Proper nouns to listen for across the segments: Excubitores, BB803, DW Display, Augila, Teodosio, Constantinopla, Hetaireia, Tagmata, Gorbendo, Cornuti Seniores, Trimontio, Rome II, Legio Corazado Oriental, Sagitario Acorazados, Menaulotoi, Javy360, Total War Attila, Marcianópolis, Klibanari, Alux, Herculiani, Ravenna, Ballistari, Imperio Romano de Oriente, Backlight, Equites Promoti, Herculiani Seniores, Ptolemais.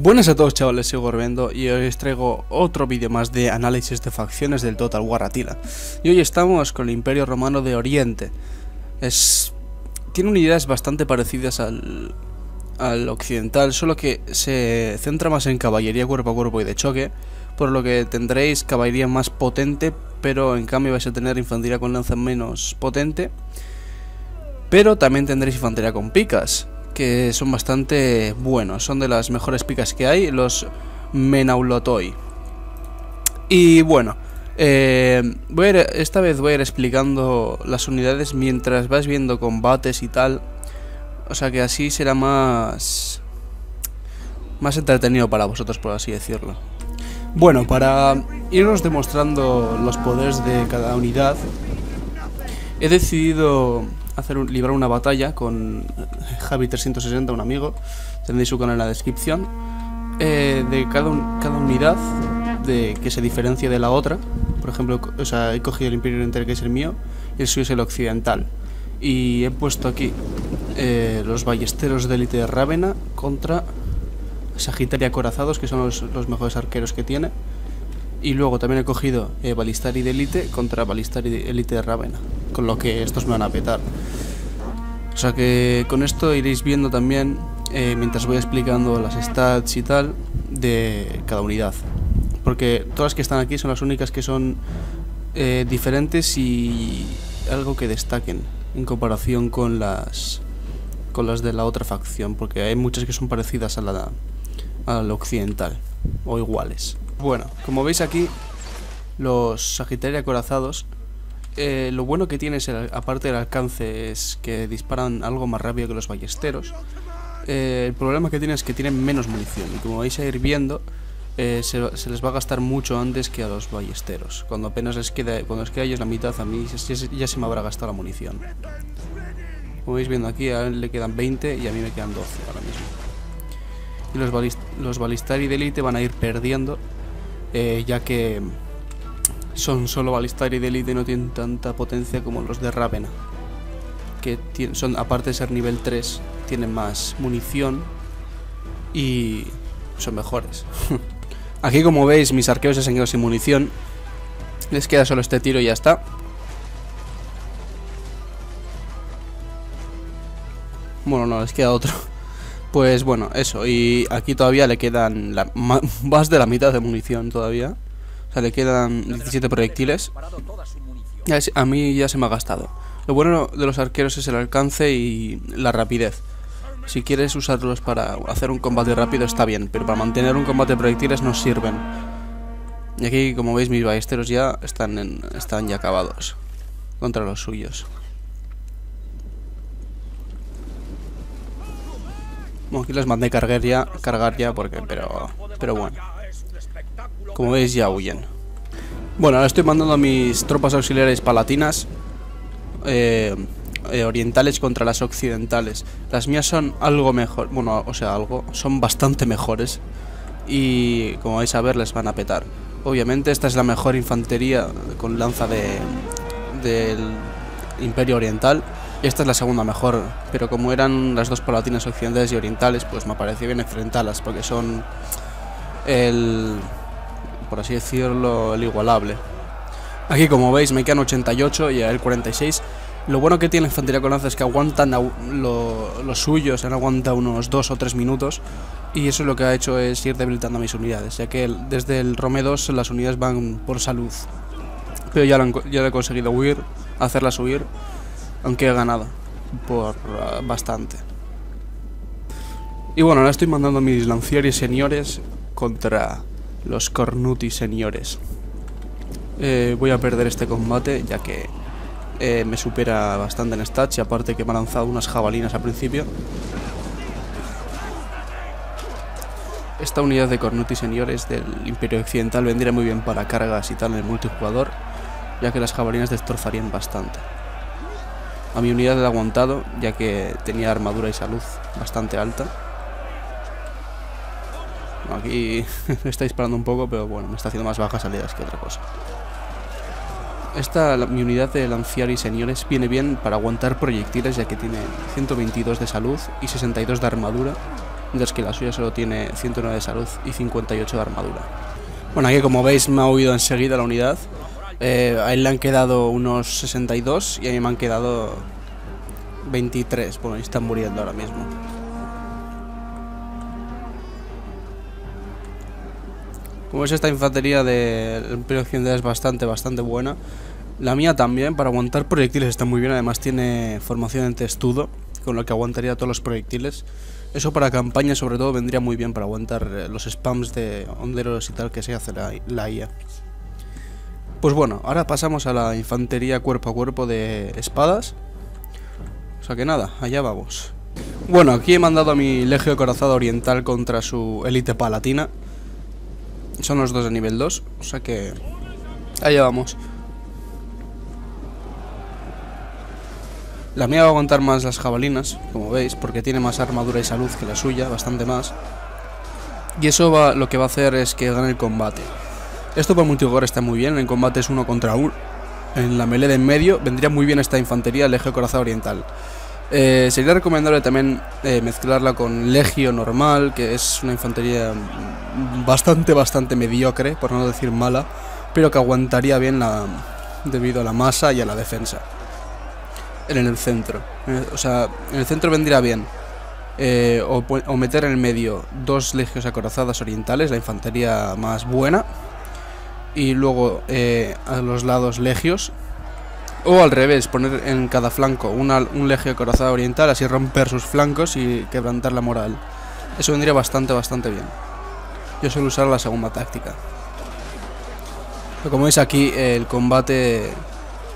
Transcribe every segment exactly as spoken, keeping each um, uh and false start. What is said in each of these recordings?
Buenas a todos, chavales, soy Gorbendo y hoy os traigo otro vídeo más de análisis de facciones del Total War Attila. Y hoy estamos con el Imperio Romano de Oriente. Es... tiene unas ideas bastante parecidas al... al occidental, solo que se centra más en caballería cuerpo a cuerpo y de choque, por lo que tendréis caballería más potente, pero en cambio vais a tener infantería con lanza menos potente, pero también tendréis infantería con picas, que son bastante buenos, son de las mejores picas que hay, los Menaulotoi. Y bueno, eh, voy a ir, esta vez voy a ir explicando las unidades mientras vas viendo combates y tal, o sea que así será más, más entretenido para vosotros, por así decirlo. Bueno, para irnos demostrando los poderes de cada unidad, he decidido hacer un, librar una batalla con Javi trescientos sesenta, un amigo, tendréis su canal en la descripción, eh, de cada, un, cada unidad de, que se diferencia de la otra. Por ejemplo, o sea, he cogido el Imperio Oriental, que es el mío, y el suyo es el occidental, y he puesto aquí eh, los ballesteros de élite de Ravenna contra Sagitario Acorazados, que son los, los mejores arqueros que tiene, y luego también he cogido eh, Ballistari de élite contra Ballistari de élite de Ravenna, con lo que estos me van a petar. O sea que con esto iréis viendo también, eh, mientras voy explicando las stats y tal de cada unidad, porque todas las que están aquí son las únicas que son eh, diferentes y algo que destaquen en comparación con las con las de la otra facción, porque hay muchas que son parecidas a la, a la occidental o iguales. Bueno, como veis aquí, los Sagitario Acorazados, eh, lo bueno que tiene, es el, aparte del alcance, es que disparan algo más rápido que los ballesteros. Eh, el problema que tiene es que tienen menos munición, y como vais a ir viendo, eh, se, se les va a gastar mucho antes que a los ballesteros. Cuando apenas les queda, cuando les queda ellos la mitad, a mí ya, ya se me habrá gastado la munición. Como veis viendo aquí, a él le quedan veinte y a mí me quedan doce ahora mismo. Y los, balist los Ballistari de élite van a ir perdiendo, Eh, ya que son solo Ballistari de élite, no tienen tanta potencia como los de Ravenna, que son, aparte de ser nivel tres, tienen más munición y son mejores. Aquí, como veis, mis arqueros se han quedado sin munición, les queda solo este tiro y ya está. Bueno, no, les queda otro. Pues bueno, eso, y aquí todavía le quedan la, más de la mitad de munición todavía. O sea, le quedan diecisiete proyectiles. A mí ya se me ha gastado. Lo bueno de los arqueros es el alcance y la rapidez. Si quieres usarlos para hacer un combate rápido está bien, pero para mantener un combate de proyectiles no sirven. Y aquí, como veis, mis ballesteros ya están, en, están ya acabados contra los suyos. Bueno, aquí les mandé cargar ya, cargar ya porque, pero, pero bueno, como veis ya huyen. Bueno, ahora estoy mandando a mis tropas auxiliares palatinas, eh, eh, orientales contra las occidentales. Las mías son algo mejor, bueno, o sea, algo, son bastante mejores, y como vais a ver les van a petar. Obviamente esta es la mejor infantería con lanza de, del Imperio Oriental. Esta es la segunda mejor, pero como eran las dos palatinas occidentales y orientales, pues me pareció bien enfrentarlas, porque son el, por así decirlo, el igualable. Aquí, como veis, me quedan ochenta y ocho y a él cuarenta y seis. Lo bueno que tiene la infantería con lanza es que aguantan lo, los suyos, han aguantado unos dos o tres minutos, y eso lo que ha hecho es ir debilitando mis unidades, ya que desde el Rome dos las unidades van por salud. Pero ya lo, han, ya lo he conseguido huir, hacerlas huir, aunque he ganado por uh, bastante. Y bueno, ahora estoy mandando mis Lancieri Seniores contra los Cornuti Seniores. Eh, voy a perder este combate, ya que eh, me supera bastante en stats, y aparte que me ha lanzado unas jabalinas al principio. Esta unidad de Cornuti Seniores del Imperio Occidental vendría muy bien para cargas y tal en el multijugador, ya que las jabalinas destrozarían bastante. A mi unidad la he aguantado, ya que tenía armadura y salud bastante alta. Aquí me está disparando un poco, pero bueno, me está haciendo más bajas salidas que otra cosa. Esta, la, mi unidad de Lanciari Seniores viene bien para aguantar proyectiles, ya que tiene ciento veintidós de salud y sesenta y dos de armadura, mientras que la suya solo tiene ciento nueve de salud y cincuenta y ocho de armadura. Bueno, aquí como veis me ha huido enseguida la unidad. Eh, a él le han quedado unos sesenta y dos y a mí me han quedado veintitrés. Bueno, y están muriendo ahora mismo. Como veis, esta infantería del Imperio Occidental es bastante, bastante buena. La mía también, para aguantar proyectiles está muy bien. Además tiene formación en testudo, con lo que aguantaría todos los proyectiles. Eso para campaña sobre todo vendría muy bien, para aguantar los spams de honderos y tal que se hace la, la I A. Pues bueno, ahora pasamos a la infantería cuerpo a cuerpo de espadas. O sea que nada, allá vamos. Bueno, aquí he mandado a mi Legio Corazado Oriental contra su élite palatina. Son los dos de nivel dos, o sea que allá vamos. La mía va a aguantar más las jabalinas, como veis, porque tiene más armadura y salud que la suya, bastante más. Y eso va, lo que va a hacer es que gane el combate. Esto para multijugador está muy bien, en combate es uno contra uno. En la melee de en medio vendría muy bien esta infantería Legio Corazado Oriental. Eh, sería recomendable también eh, mezclarla con Legio normal, que es una infantería bastante, bastante mediocre, por no decir mala, pero que aguantaría bien la, debido a la masa y a la defensa. En el centro, o sea, en el centro vendría bien eh, o, o meter en el medio dos legios acorazadas orientales, la infantería más buena, y luego eh, a los lados legios, o al revés, poner en cada flanco una, un legio acorazado oriental, así romper sus flancos y quebrantar la moral. Eso vendría bastante, bastante bien. Yo suelo usar la segunda táctica. Pero como veis aquí eh, el combate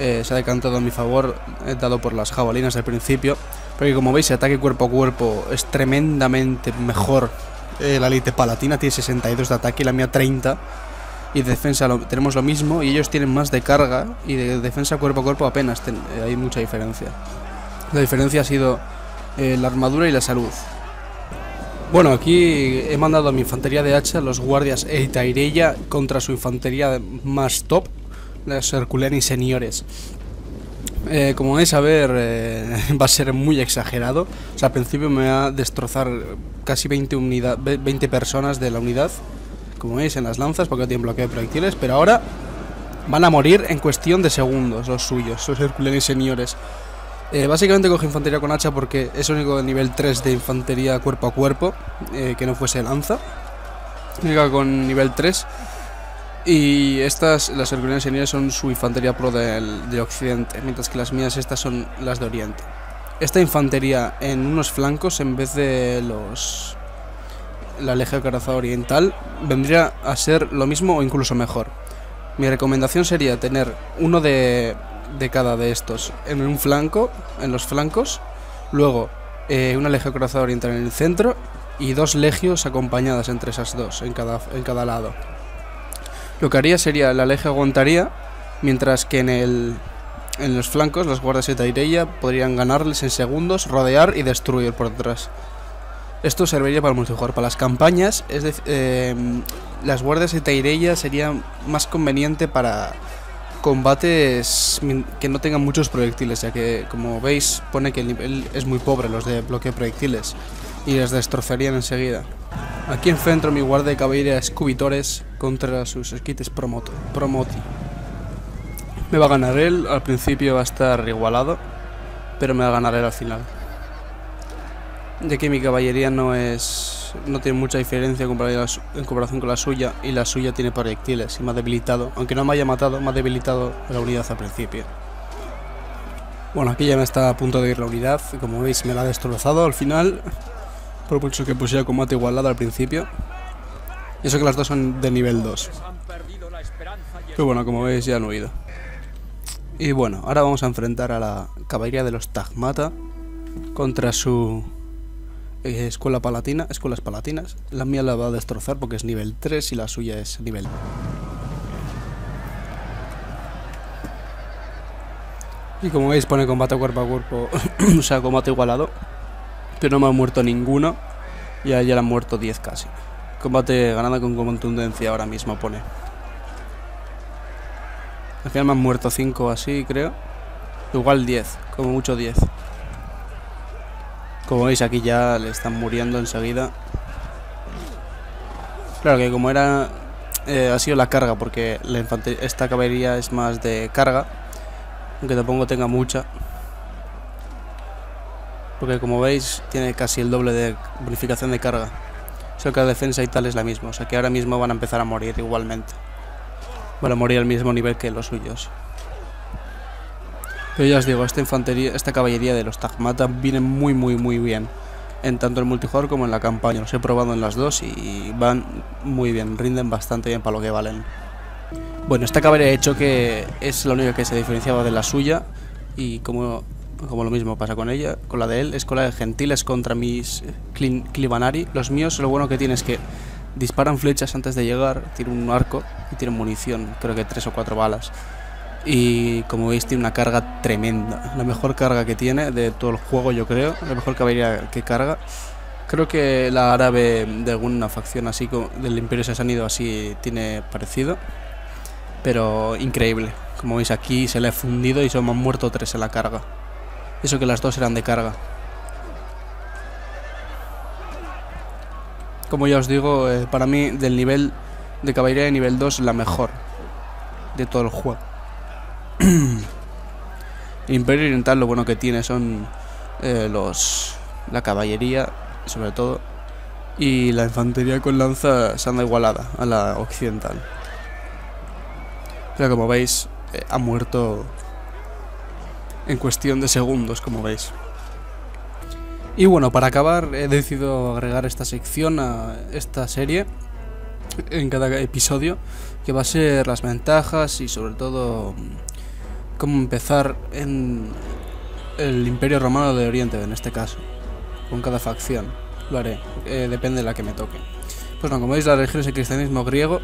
Eh, se ha decantado a mi favor, eh, dado por las jabalinas al principio, porque como veis el ataque cuerpo a cuerpo es tremendamente mejor. eh, La élite palatina tiene sesenta y dos de ataque y la mía treinta, y de defensa lo, tenemos lo mismo, y ellos tienen más de carga, y de, de defensa cuerpo a cuerpo apenas ten, eh, hay mucha diferencia. La diferencia ha sido eh, la armadura y la salud. Bueno, aquí he mandado a mi infantería de hacha los guardias Hetaireia contra su infantería más top, los Herculiani Seniores. eh, Como vais a ver, eh, va a ser muy exagerado. O sea, al principio me va a destrozar casi veinte, unidad, veinte personas de la unidad. Como veis en las lanzas, porque tienen bloqueo de proyectiles, pero ahora van a morir en cuestión de segundos los suyos, los Herculiani Seniores. eh, Básicamente coge infantería con hacha porque es el único nivel tres de infantería cuerpo a cuerpo eh, que no fuese lanza. Llega con nivel tres. Y estas, las Herculianas Seniores, son su infantería pro del, del occidente, mientras que las mías estas son las de oriente. Esta infantería en unos flancos, en vez de los la Legio Corazada Oriental, vendría a ser lo mismo o incluso mejor. Mi recomendación sería tener uno de, de cada de estos en un flanco, en los flancos, luego eh, una Legio Corazada Oriental en el centro y dos legios acompañadas entre esas dos, en cada, en cada lado. Lo que haría sería, la legio aguantaría, mientras que en, el, en los flancos las guardias de Hetaireia podrían ganarles en segundos, rodear y destruir por detrás. Esto serviría para el multijugador. Para las campañas, es de, eh, las guardias de Hetaireia serían más conveniente para combates que no tengan muchos proyectiles, ya que, como veis, pone que el nivel es muy pobre, los de bloqueo de proyectiles, y les destrozarían enseguida. Aquí enfrento mi guardia de caballería Excubitores contra sus Equites Promoti. Me va a ganar él, al principio va a estar igualado, pero me va a ganar él al final, ya que mi caballería no es no tiene mucha diferencia en comparación con la suya, y la suya tiene proyectiles y me ha debilitado, aunque no me haya matado, me ha debilitado la unidad al principio. Bueno, aquí ya me está a punto de ir la unidad, como veis me la ha destrozado al final, por mucho que pusiera combate igualado al principio. Y eso que las dos son de nivel dos. Pero bueno, como veis ya han huido. Y bueno, ahora vamos a enfrentar a la caballería de los Tagmata contra su eh, escuela palatina, escuelas palatinas. La mía la va a destrozar porque es nivel tres y la suya es nivel dos. Y como veis pone combate cuerpo a cuerpo, o sea, combate igualado. Pero no me ha muerto ninguno. Y a ella le han muerto diez casi. Combate ganado con contundencia ahora mismo pone. Al final me han muerto cinco así, creo. Igual diez, como mucho diez. Como veis, aquí ya le están muriendo enseguida. Claro que como era eh, ha sido la carga, porque la esta caballería es más de carga, aunque tampoco tenga mucha, porque como veis tiene casi el doble de bonificación de carga, solo que la defensa y tal es la misma, o sea que ahora mismo van a empezar a morir igualmente, van a morir al mismo nivel que los suyos. Pero ya os digo, esta infantería, esta caballería de los Tagmata viene muy muy muy bien, en tanto el multijugador como en la campaña. Los he probado en las dos y van muy bien, rinden bastante bien para lo que valen. Bueno, esta caballería de choque es la única que se diferenciaba de la suya, y como, como lo mismo pasa con ella, con la de él, es con la de gentiles contra mis Klibanari. Los míos, lo bueno que tiene es que disparan flechas antes de llegar, tienen un arco y tienen munición, creo que tres o cuatro balas. Y como veis tiene una carga tremenda, la mejor carga que tiene de todo el juego, yo creo, la mejor caballería que carga. Creo que la árabe de alguna facción así del Imperio se han ido así, tiene parecido, pero increíble. Como veis aquí se le ha fundido y se me han muerto tres en la carga, eso que las dos eran de carga. Como ya os digo, para mí del nivel de caballería de nivel dos la mejor de todo el juego. El Imperio Oriental, lo bueno que tiene son eh, los la caballería, sobre todo, y la infantería con lanza se anda igualada a la occidental. Pero como veis, eh, ha muerto en cuestión de segundos, como veis. Y bueno, para acabar, he decidido agregar esta sección a esta serie, en cada episodio, que va a ser las ventajas y sobre todo cómo empezar en el Imperio Romano de Oriente, en este caso, con cada facción. Lo haré, eh, depende de la que me toque. Pues no, como veis, la religión es el cristianismo griego,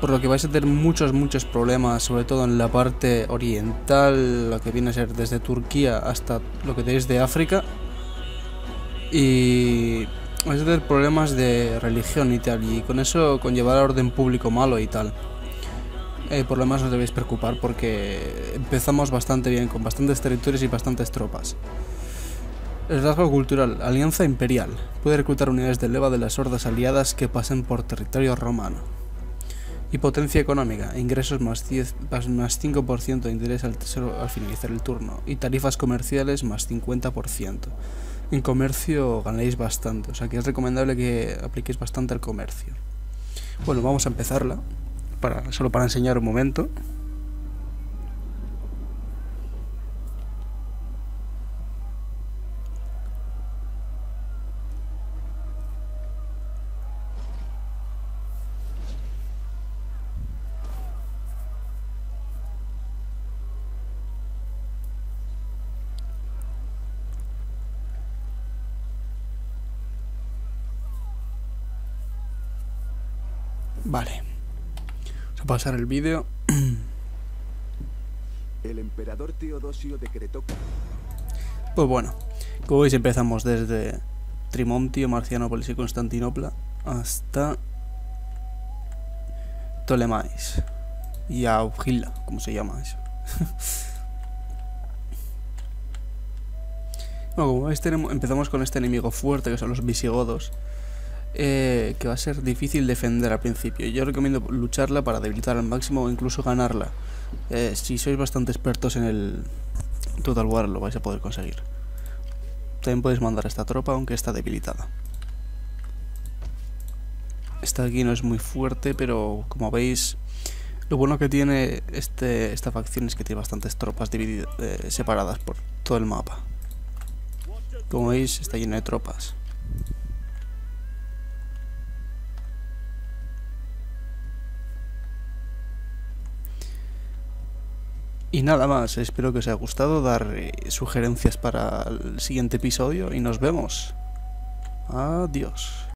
por lo que vais a tener muchos, muchos problemas, sobre todo en la parte oriental, lo que viene a ser desde Turquía hasta lo que tenéis de África, y vais a tener problemas de religión y tal, y con eso conllevar orden público malo y tal. Eh, por lo demás no os debéis preocupar, porque empezamos bastante bien, con bastantes territorios y bastantes tropas. El rasgo cultural, alianza imperial, puede reclutar unidades de leva de las hordas aliadas que pasen por territorio romano. Y potencia económica, ingresos más, diez, más cinco por ciento de interés al tesoro al finalizar el turno, y tarifas comerciales más cincuenta por ciento. En comercio ganaréis bastante, o sea que es recomendable que apliquéis bastante al comercio. Bueno, vamos a empezarla. Para, solo para enseñar un momento. Vale. Pasar el vídeo. El emperador Teodosio decretó. Pues bueno, como veis empezamos desde Trimontio, Marcianópolis y Constantinopla hasta Ptolemais y Augila, como se llama eso. Bueno, como veis tenemos, empezamos con este enemigo fuerte que son los visigodos. Eh, que va a ser difícil defender al principio. Yo recomiendo lucharla para debilitar al máximo o incluso ganarla. Eh, si sois bastante expertos en el Total War lo vais a poder conseguir. También podéis mandar a esta tropa, aunque está debilitada. Esta aquí no es muy fuerte, pero como veis, lo bueno que tiene este, esta facción es que tiene bastantes tropas divididas, eh, separadas por todo el mapa. Como veis, está lleno de tropas. Y nada más, espero que os haya gustado, dar sugerencias para el siguiente episodio y nos vemos. Adiós.